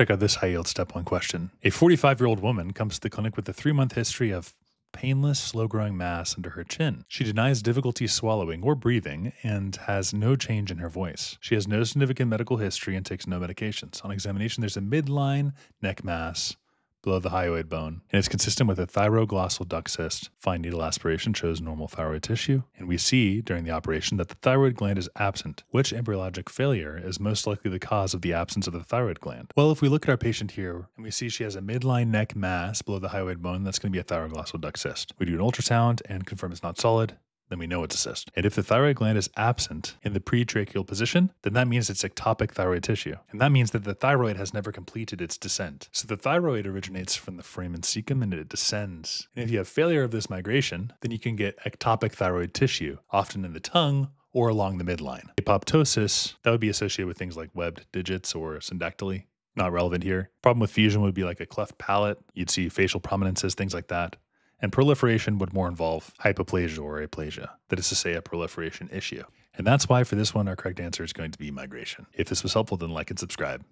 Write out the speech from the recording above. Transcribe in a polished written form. check out this high-yield step one question. A 45-year-old woman comes to the clinic with a 3-month history of painless, slow-growing mass under her chin. She denies difficulty swallowing or breathing and has no change in her voice. She has no significant medical history and takes no medications. On examination, there's a midline neck mass below the hyoid bone, and it's consistent with a thyroglossal duct cyst. Fine needle aspiration shows normal thyroid tissue, and we see during the operation that the thyroid gland is absent. Which embryologic failure is most likely the cause of the absence of the thyroid gland? Well, if we look at our patient here, and we see she has a midline neck mass below the hyoid bone, that's going to be a thyroglossal duct cyst. We do an ultrasound and confirm it's not solid, then we know it's a cyst. And if the thyroid gland is absent in the pretracheal position, then that means it's ectopic thyroid tissue. And that means that the thyroid has never completed its descent. So the thyroid originates from the foramen cecum and it descends. And if you have failure of this migration, then you can get ectopic thyroid tissue, often in the tongue or along the midline. Apoptosis, that would be associated with things like webbed digits or syndactyly. Not relevant here. Problem with fusion would be like a cleft palate. You'd see facial prominences, things like that. And proliferation would more involve hypoplasia or aplasia. That is to say, a proliferation issue. And that's why for this one, our correct answer is going to be migration. If this was helpful, then like and subscribe.